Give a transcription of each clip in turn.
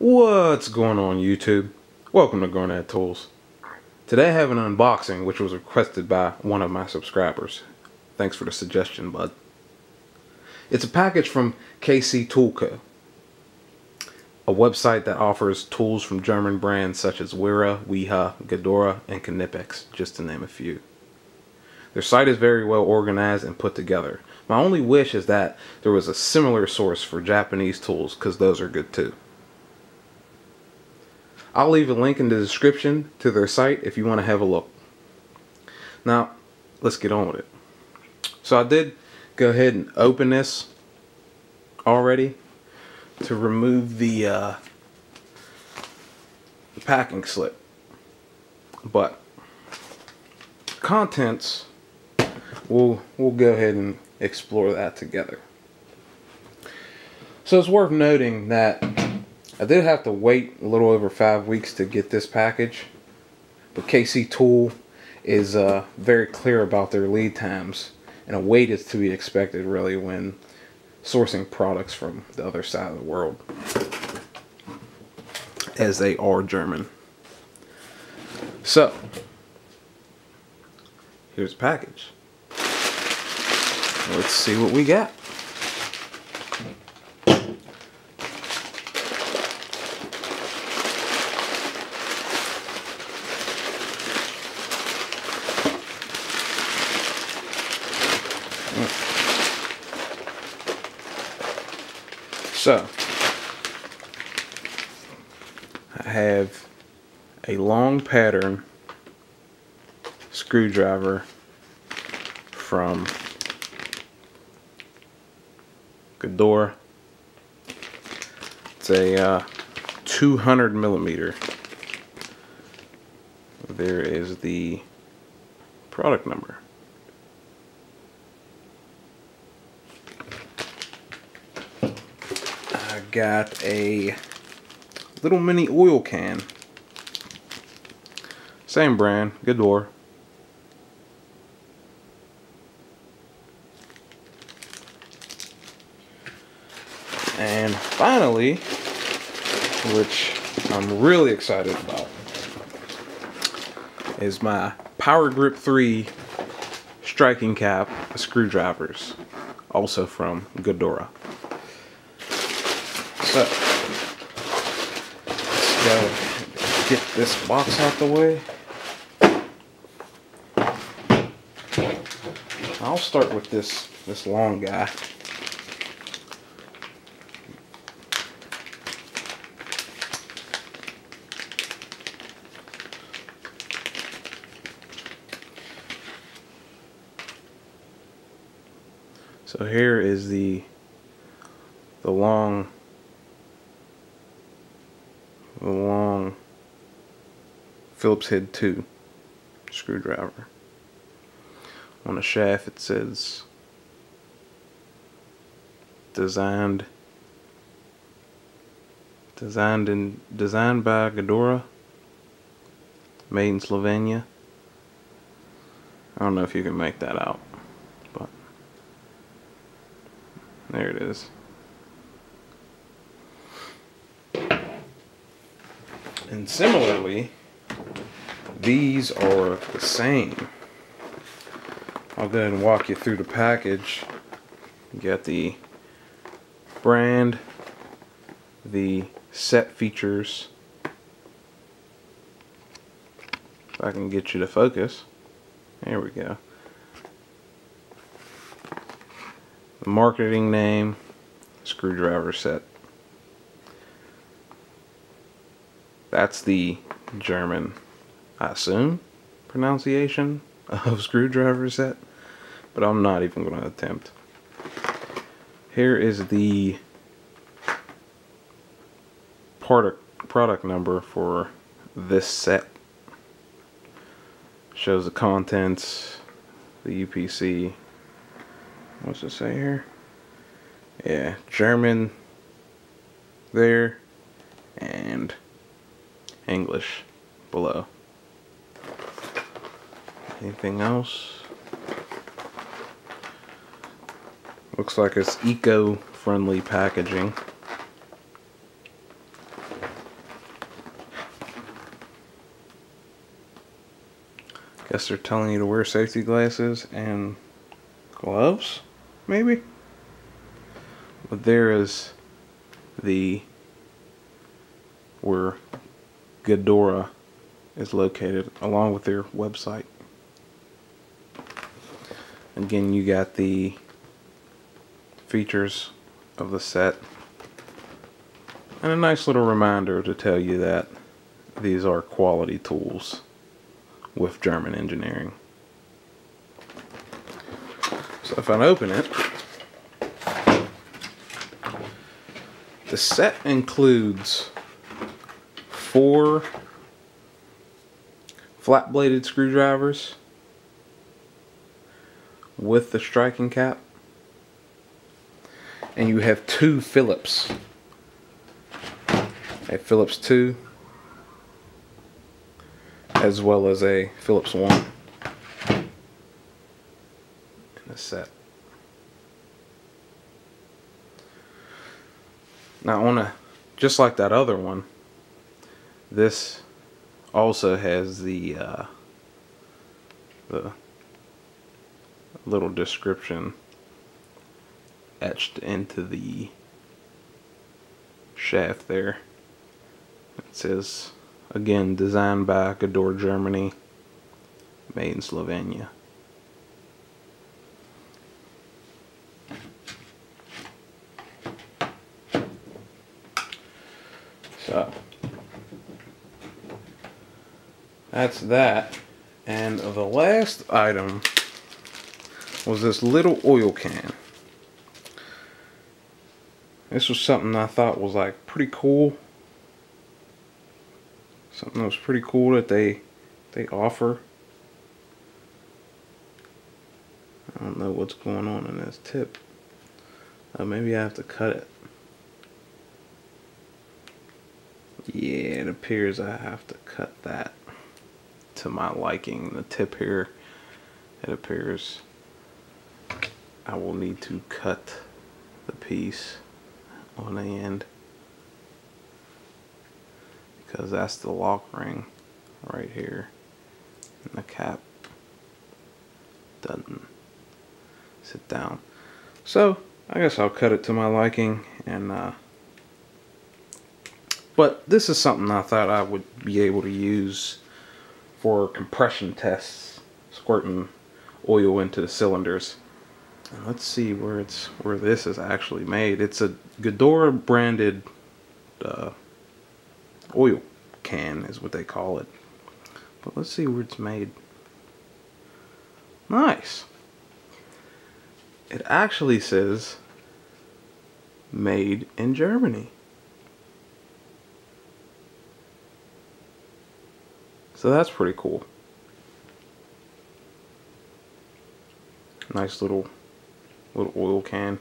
What's going on YouTube? Welcome to Garnett Tools. Today I have an unboxing which was requested by one of my subscribers. Thanks for the suggestion, bud. It's a package from KC Tool Co., a website that offers tools from German brands such as Wera, Wiha, Gedore, and Knipex, just to name a few. Their site is very well organized and put together. My only wish is that there was a similar source for Japanese tools, because those are good too. I'll leave a link in the description to their site if you want to have a look. Now, let's get on with it. So I did go ahead and open this already to remove the packing slip. But contents, we'll go ahead and explore that together. So it's worth noting that I did have to wait a little over 5 weeks to get this package, but KC Tool is very clear about their lead times, and a wait is to be expected really when sourcing products from the other side of the world, as they are German. So here's the package. Let's see what we got. So, I have a long pattern screwdriver from Gedore. It's a 200 millimeter. There is the product number. I got a little mini oil can. Same brand, Gedore. And finally, which I'm really excited about, is my Power Grip 3 striking cap screwdrivers, also from Gedore. So, let's go get this box out the way. I'll start with this long guy. So here is the long Phillips head 2 screwdriver. On the shaft it says designed by Gedore, made in Slovenia. I don't know if you can make that out. There it is. And similarly, these are the same. I'll go ahead and walk you through the package. You got the brand, the set features. If I can get you to focus. There we go. The marketing name, screwdriver set. That's the German, I assume, pronunciation of screwdriver set, but I'm not even going to attempt. Here is the product number for this set. Shows the contents, the UPC. What's it say here? Yeah, German there and English below. Anything else? Looks like it's eco-friendly packaging. Guess they're telling you to wear safety glasses and gloves, maybe? But there is the where Gedore is located, along with their website. Again, you got the features of the set, and a nice little reminder to tell you that these are quality tools with German engineering. So if I open it, the set includes 4 flat bladed screwdrivers with the striking cap, and you have 2 Phillips, a Phillips 2 as well as a Phillips 1 in the set. Now on a, just like that other one, this also has the little description etched into the shaft there. It says, again, designed by Gedore, Germany, made in Slovenia. So that's that, and the last item was this little oil can. This was something I thought was like pretty cool, something that was pretty cool that they offer. I don't know what's going on in this tip. Maybe I have to cut it. Yeah, it appears I have to cut that to my liking. The tip here, it appears I will need to cut the piece on the end, because that's the lock ring right here, and the cap doesn't sit down. So I guess I'll cut it to my liking, and but this is something I thought I would be able to use for compression tests, squirting oil into the cylinders. Let's see where this is actually made. It's a Gedore branded oil can is what they call it. But let's see where it's made. Nice. It actually says made in Germany. So that's pretty cool. Nice little oil can.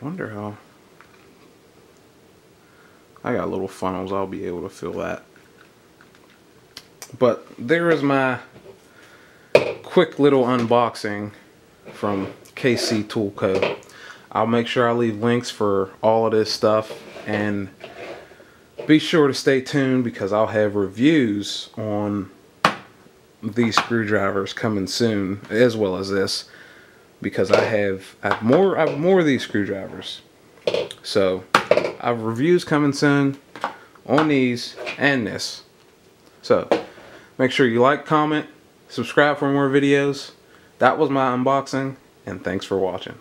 I wonder how. I got little funnels, I'll be able to fill that. But there is my quick little unboxing from KC Tool Co. I'll make sure I leave links for all of this stuff, and be sure to stay tuned because I'll have reviews on these screwdrivers coming soon, as well as this, because I have more of these screwdrivers. So I have reviews coming soon on these and this. So make sure you like, comment, subscribe for more videos. That was my unboxing, and thanks for watching.